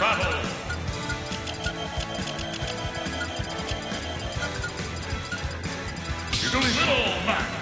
battle. Middle match.